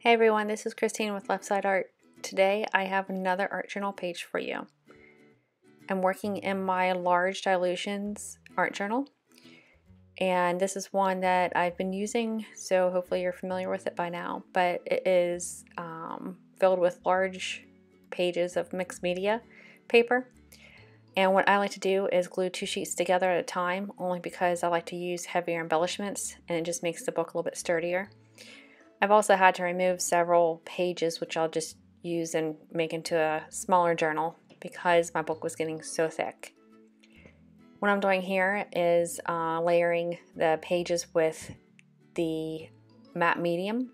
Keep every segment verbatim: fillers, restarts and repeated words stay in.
Hey everyone, this is Christine with Left Side Art. Today I have another art journal page for you. I'm working in my large Dylusions art journal, and this is one that I've been using, so hopefully you're familiar with it by now, but it is um, filled with large pages of mixed media paper. And what I like to do is glue two sheets together at a time, only because I like to use heavier embellishments and it just makes the book a little bit sturdier. I've also had to remove several pages, which I'll just use and make into a smaller journal because my book was getting so thick. What I'm doing here is uh, layering the pages with the matte medium.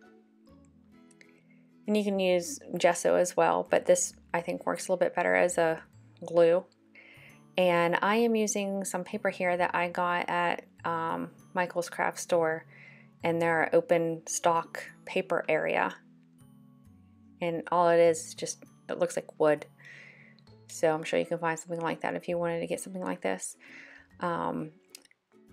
And you can use gesso as well, but this I think works a little bit better as a glue. And I am using some paper here that I got at um, Michael's craft store and their open stock paper area, and all it is is just, it looks like wood, so I'm sure you can find something like that if you wanted to get something like this. Um,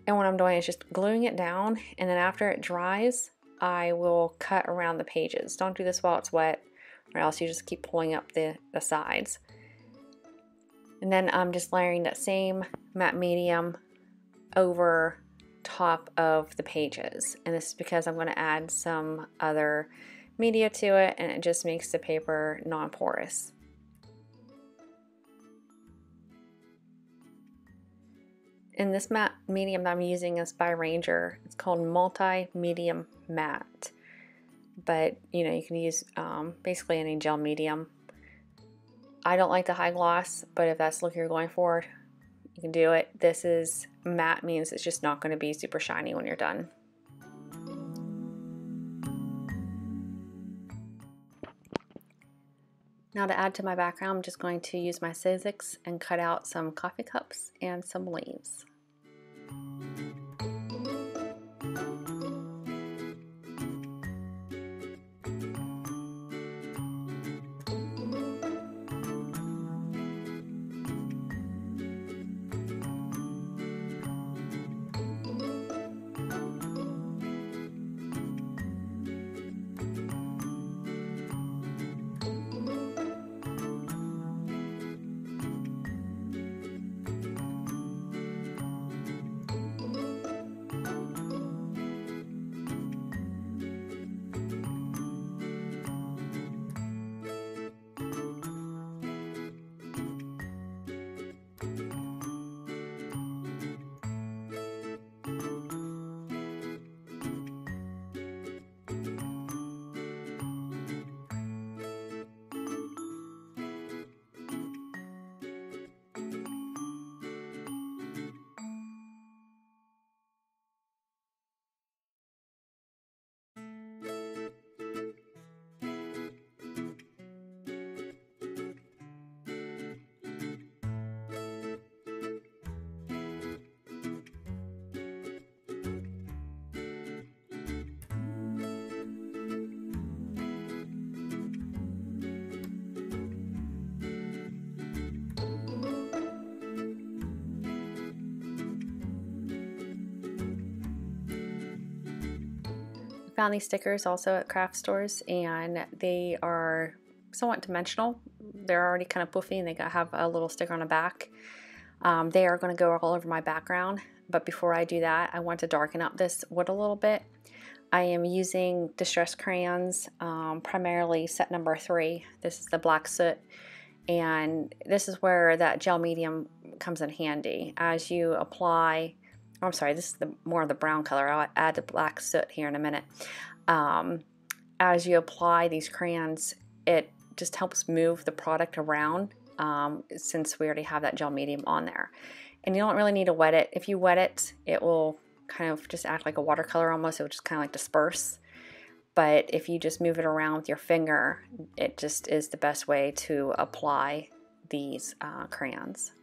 and what I'm doing is just gluing it down, and then after it dries I will cut around the pages. Don't do this while it's wet or else you just keep pulling up the, the sides. And then I'm just layering that same matte medium over top of the pages, and this is because I'm going to add some other media to it and it just makes the paper non-porous. And this matte medium that I'm using is by Ranger. It's called Multi Medium Matte, but you know, you can use um, basically any gel medium. I don't like the high gloss, but if that's the look you're going for, you can do it. This is matte, means it's just not going to be super shiny when you're done. Now to add to my background, I'm just going to use my Sizzix and cut out some coffee cups and some leaves. Found these stickers also at craft stores, and they are somewhat dimensional. They're already kind of poofy and they have a little sticker on the back. Um, they are going to go all over my background, but before I do that I want to darken up this wood a little bit. I am using Distress crayons, um, primarily set number three. This is the black soot, and this is where that gel medium comes in handy. As you apply, I'm sorry, this is the, more of the brown color. I'll add the black soot here in a minute. Um, as you apply these crayons, it just helps move the product around, um, since we already have that gel medium on there. And you don't really need to wet it. If you wet it, it will kind of just act like a watercolor almost. It will just kind of like disperse. But if you just move it around with your finger, it just is the best way to apply these uh, crayons.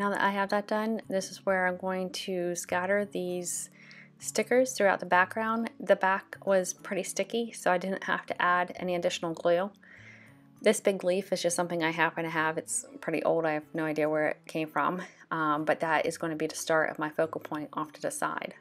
Now that I have that done, this is where I'm going to scatter these stickers throughout the background. The back was pretty sticky, so I didn't have to add any additional glue. This big leaf is just something I happen to have. It's pretty old. I have no idea where it came from, um, but that is going to be the start of my focal point off to the side.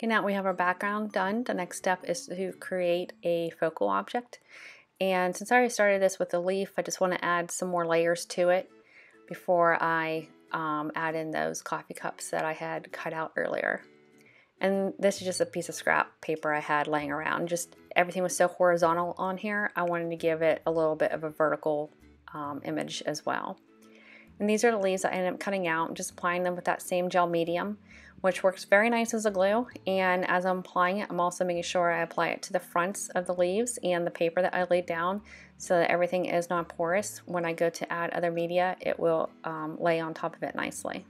Okay, now we have our background done. The next step is to create a focal object. And since I already started this with the leaf, I just want to add some more layers to it before I um, add in those coffee cups that I had cut out earlier. And this is just a piece of scrap paper I had laying around. Just everything was so horizontal on here, I wanted to give it a little bit of a vertical um, image as well. And these are the leaves I ended up cutting out. I'm just applying them with that same gel medium, which works very nice as a glue. And as I'm applying it, I'm also making sure I apply it to the fronts of the leaves and the paper that I laid down so that everything is non-porous. When I go to add other media, it will um, lay on top of it nicely.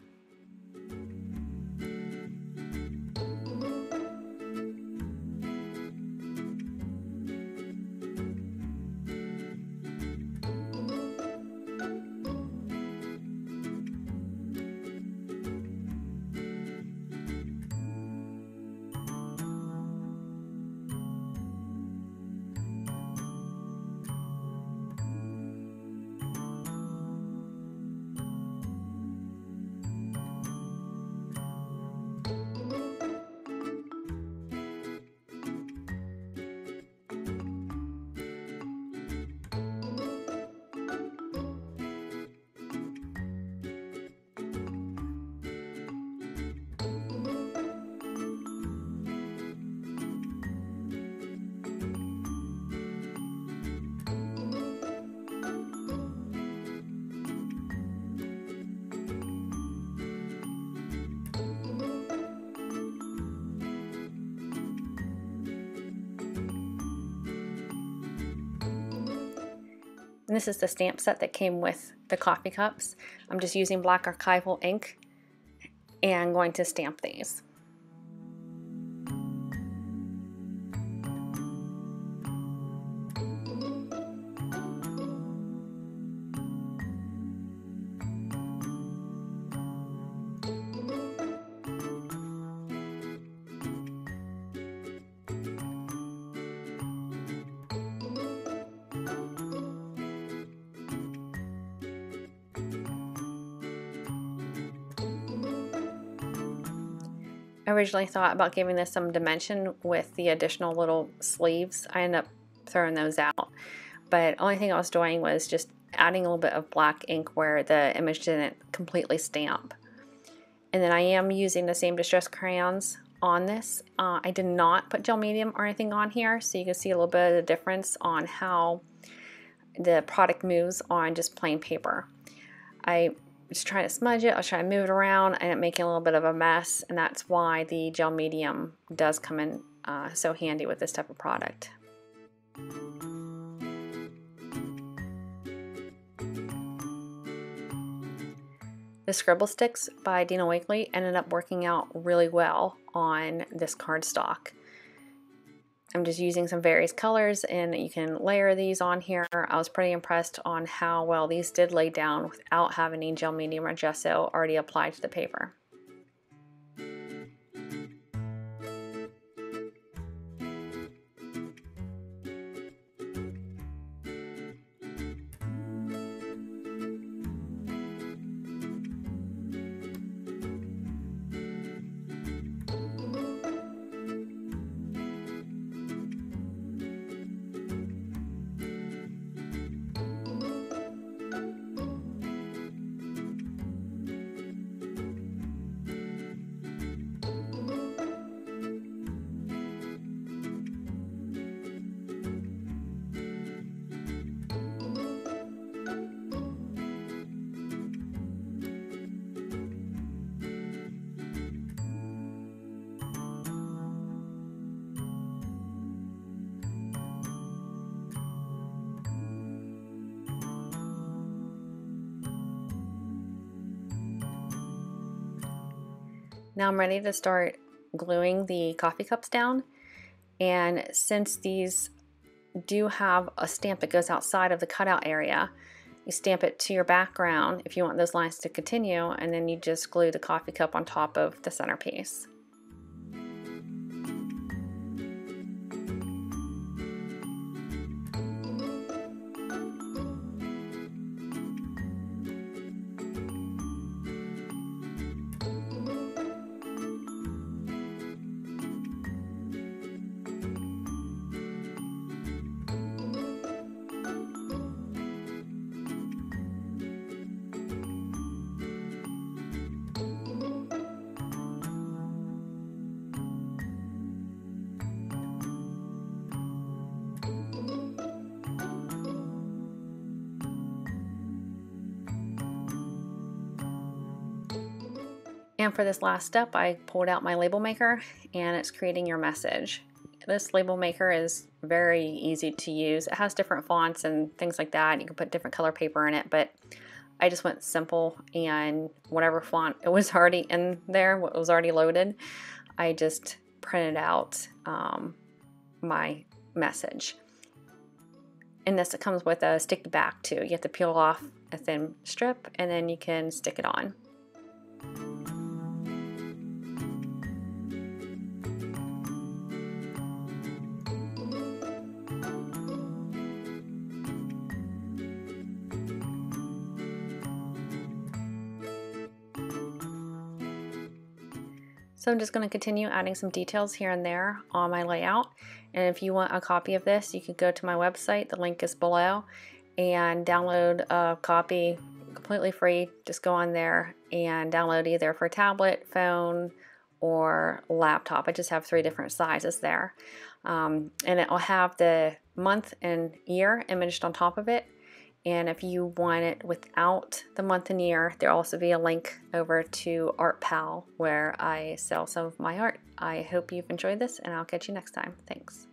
And this is the stamp set that came with the coffee cups. I'm just using black archival ink and going to stamp these. I originally thought about giving this some dimension with the additional little sleeves. I ended up throwing those out, but only thing I was doing was just adding a little bit of black ink where the image didn't completely stamp. And then I am using the same Distress crayons on this. Uh, I did not put gel medium or anything on here, so you can see a little bit of the difference on how the product moves on just plain paper. I just trying to smudge it, I was trying to move it around, I ended up making a little bit of a mess, and that's why the gel medium does come in uh, so handy with this type of product. The Scribble Sticks by Dina Wakley ended up working out really well on this cardstock. I'm just using some various colors, and you can layer these on here. I was pretty impressed on how well these did lay down without having any gel medium or gesso already applied to the paper. Now I'm ready to start gluing the coffee cups down, and since these do have a stamp that goes outside of the cutout area, you stamp it to your background if you want those lines to continue, and then you just glue the coffee cup on top of the centerpiece. And for this last step, I pulled out my label maker, and it's creating your message. This label maker is very easy to use. It has different fonts and things like that. You can put different color paper in it, but I just went simple, and whatever font it was already in there, what was already loaded, I just printed out um, my message. And this, it comes with a sticky back too. You have to peel off a thin strip, and then you can stick it on. So I'm just going to continue adding some details here and there on my layout. And if you want a copy of this, you can go to my website, the link is below, and download a copy completely free. Just go on there and download either for tablet, phone, or laptop. I just have three different sizes there. Um, and it will have the month and year imaged on top of it. And if you want it without the month and year, there will also be a link over to ArtPal where I sell some of my art. I hope you've enjoyed this, and I'll catch you next time. Thanks.